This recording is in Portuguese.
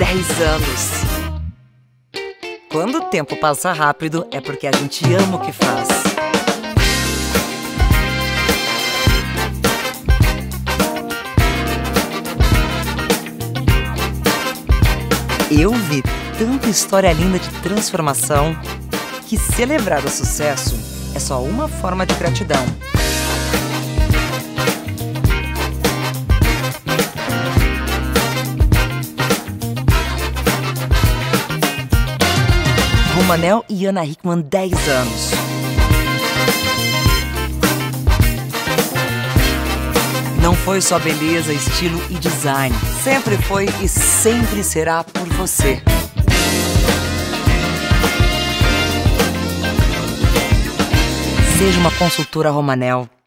10 anos. Quando o tempo passa rápido, é porque a gente ama o que faz. Eu vi tanta história linda de transformação que celebrar o sucesso é só uma forma de gratidão. Rommanel e Ana Hickmann, 10 anos. Não foi só beleza, estilo e design. Sempre foi e sempre será por você. Seja uma consultora Rommanel.